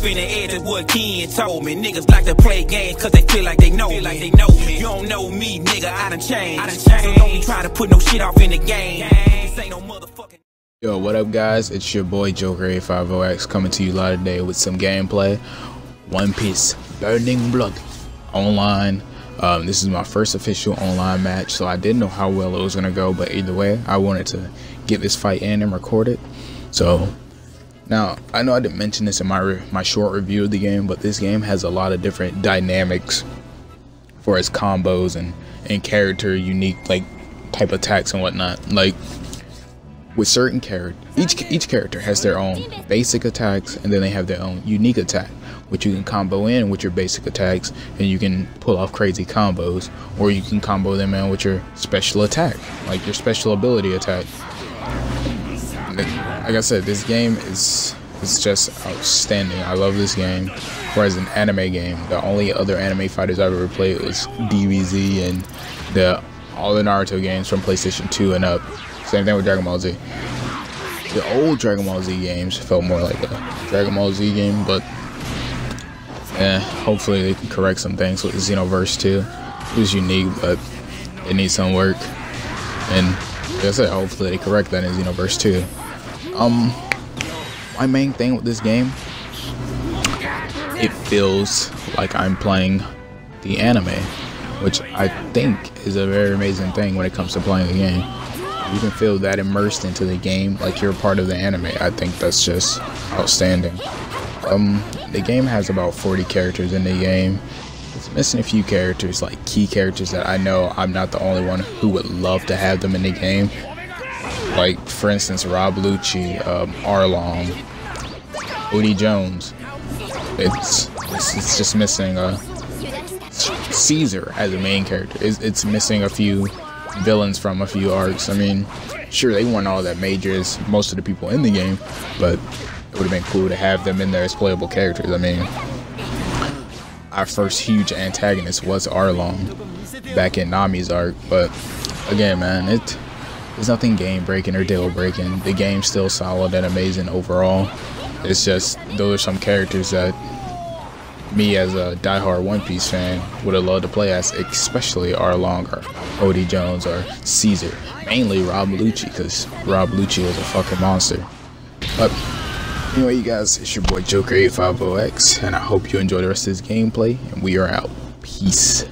up in the air, that's what Ken told me. Niggas like to play games cause they feel like they know me. You don't know me, nigga, I done changed. So don't you try to put no shit off in the game. This ain't no motherfucking... Yo, what up guys, it's your boy Joker850x coming to you live today with some gameplay. One Piece Burning Blood online. This is my first official online match, so I didn't know how well it was going to go, but either way, I wanted to get this fight in and record it. So, now, I know I didn't mention this in my short review of the game, but this game has a lot of different dynamics for its combos and character unique like type attacks and whatnot. Like, with certain characters, each character has their own basic attacks, and then they have their own unique attack, which you can combo in with your basic attacks, and you can pull off crazy combos, or you can combo them in with your special attack, like your special ability attack. Like I said, this game is just outstanding. I love this game. Whereas an anime game, the only other anime fighters I've ever played was DBZ and all the Naruto games from PlayStation 2 and up. Same thing with Dragon Ball Z. The old Dragon Ball Z games felt more like a Dragon Ball Z game, but hopefully they can correct some things with Xenoverse 2. It was unique, but it needs some work. And like I said, hopefully they correct that in Xenoverse 2. My main thing with this game, it feels like I'm playing the anime, which I think is a very amazing thing when it comes to playing the game. You can feel that immersed into the game like you're part of the anime. I think that's just outstanding. The game has about 40 characters in the game. It's missing a few characters, like key characters that I know I'm not the only one who would love to have them in the game. Like, for instance, Rob Lucci, Arlong, Woody Jones. It's just missing Caesar as a main character. It's missing a few villains from a few arcs. I mean, sure, they weren't all that major as most of the people in the game, but it would have been cool to have them in there as playable characters. I mean, our first huge antagonist was Arlong back in Nami's arc, but again, man, there's nothing game-breaking or deal-breaking. The game's still solid and amazing overall. It's just, those are some characters that me as a diehard One Piece fan would have loved to play as, especially Arlong or Odie Jones or Caesar. Mainly Rob Lucci, because Rob Lucci was a fucking monster. But anyway, you guys, it's your boy Joker850x, and I hope you enjoy the rest of this gameplay, and we are out. Peace.